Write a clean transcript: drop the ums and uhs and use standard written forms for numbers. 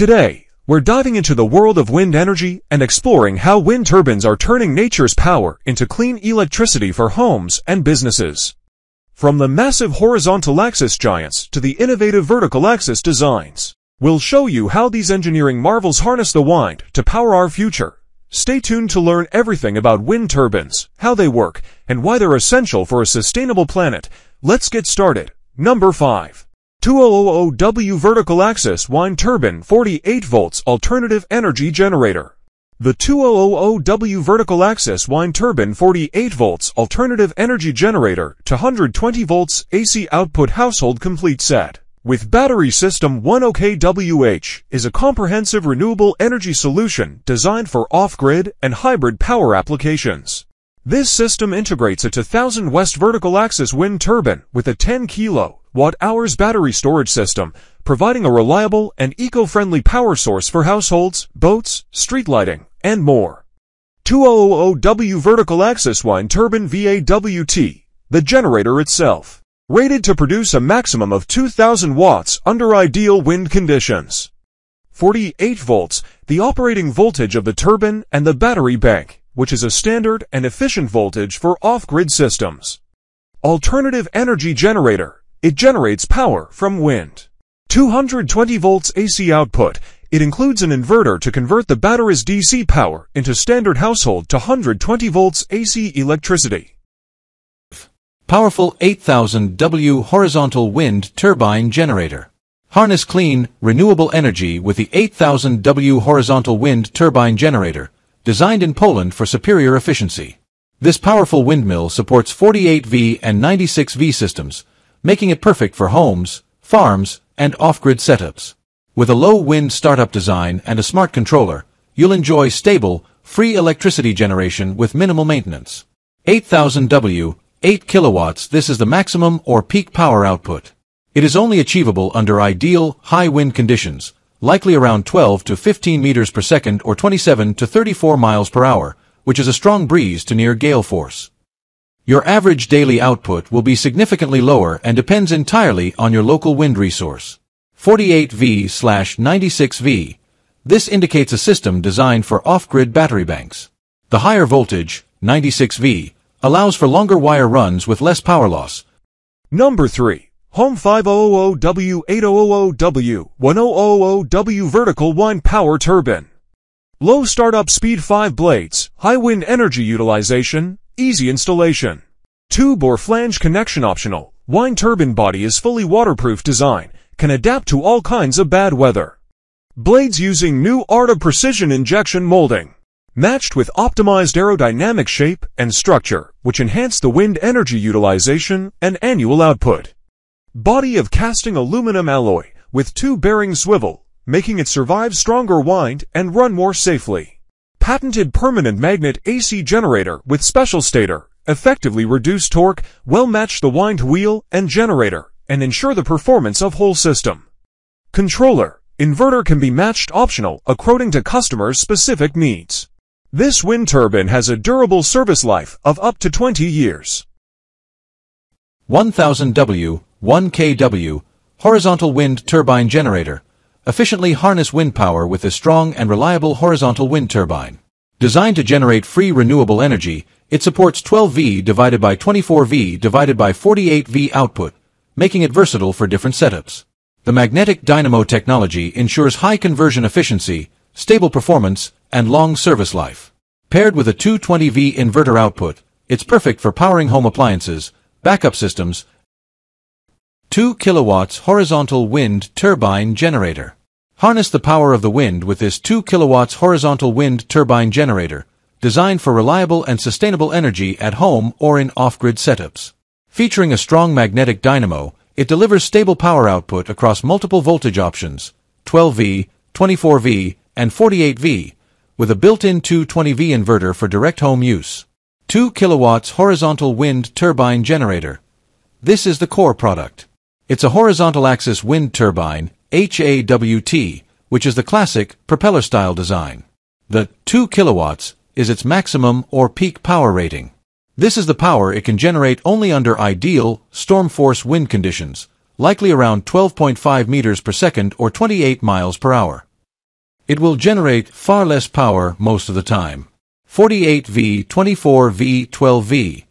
Today, we're diving into the world of wind energy and exploring how wind turbines are turning nature's power into clean electricity for homes and businesses. From the massive horizontal axis giants to the innovative vertical axis designs, we'll show you how these engineering marvels harness the wind to power our future. Stay tuned to learn everything about wind turbines, how they work, and why they're essential for a sustainable planet. Let's get started. Number 5. 2000W Vertical Axis Wind Turbine 48 Volts Alternative Energy Generator. The 2000W Vertical Axis Wind Turbine 48 Volts Alternative Energy Generator to 120 Volts AC Output Household Complete Set with Battery System 1kWh is a comprehensive renewable energy solution designed for off-grid and hybrid power applications. This system integrates a 2000 West Vertical Axis wind turbine with a 10 kWh battery storage system, providing a reliable and eco-friendly power source for households, boats, street lighting, and more. 2000W Vertical Axis Wind Turbine VAWT, the generator itself. Rated to produce a maximum of 2,000 watts under ideal wind conditions. 48 volts, the operating voltage of the turbine and the battery bank, which is a standard and efficient voltage for off-grid systems. Alternative energy generator, it generates power from wind. 220 volts AC output, it includes an inverter to convert the battery's DC power into standard household to 120 volts AC electricity. Powerful 8000W horizontal wind turbine generator. Harness clean, renewable energy with the 8000W horizontal wind turbine generator, designed in Poland for superior efficiency. This powerful windmill supports 48V and 96V systems, making it perfect for homes, farms, and off-grid setups. With a low wind startup design and a smart controller, you'll enjoy stable, free electricity generation with minimal maintenance. 8000W 8 kilowatts, this is the maximum or peak power output. It is only achievable under ideal, high wind conditions, likely around 12 to 15 meters per second or 27 to 34 miles per hour, which is a strong breeze to near gale force. Your average daily output will be significantly lower and depends entirely on your local wind resource. 48V/96V. This indicates a system designed for off-grid battery banks. The higher voltage, 96V, allows for longer wire runs with less power loss. Number 3. Home 5000W 8000W 1000W Vertical Wind Power Turbine. Low startup speed, 5 blades, high wind energy utilization, easy installation. Tube or flange connection optional, wind turbine body is fully waterproof design, can adapt to all kinds of bad weather. Blades using new art of precision injection molding, matched with optimized aerodynamic shape and structure, which enhance the wind energy utilization and annual output. Body of casting aluminum alloy with 2 bearing swivel, making it survive stronger wind and run more safely. Patented permanent magnet AC generator with special stator, effectively reduce torque, well match the wind wheel and generator, and ensure the performance of whole system. Controller, inverter can be matched optional according to customers' specific needs. This wind turbine has a durable service life of up to 20 years. 1000W, 1kW, horizontal wind turbine generator. Efficiently harness wind power with a strong and reliable horizontal wind turbine. Designed to generate free renewable energy, it supports 12V/24V/48V output, making it versatile for different setups. The magnetic dynamo technology ensures high conversion efficiency, stable performance, and long service life. Paired with a 220V inverter output, it's perfect for powering home appliances, backup systems. 2 kilowatts horizontal wind turbine generator. Harness the power of the wind with this 2 kilowatts horizontal wind turbine generator, designed for reliable and sustainable energy at home or in off-grid setups. Featuring a strong magnetic dynamo, it delivers stable power output across multiple voltage options, 12V, 24V, and 48V, with a built-in 220V inverter for direct home use. 2 kilowatts horizontal wind turbine generator. This is the core product. It's a horizontal axis wind turbine, HAWT, which is the classic propeller-style design. The 2 kilowatts is its maximum or peak power rating. This is the power it can generate only under ideal storm-force wind conditions, likely around 12.5 meters per second or 28 miles per hour. It will generate far less power most of the time. 48V, 24V, 12V.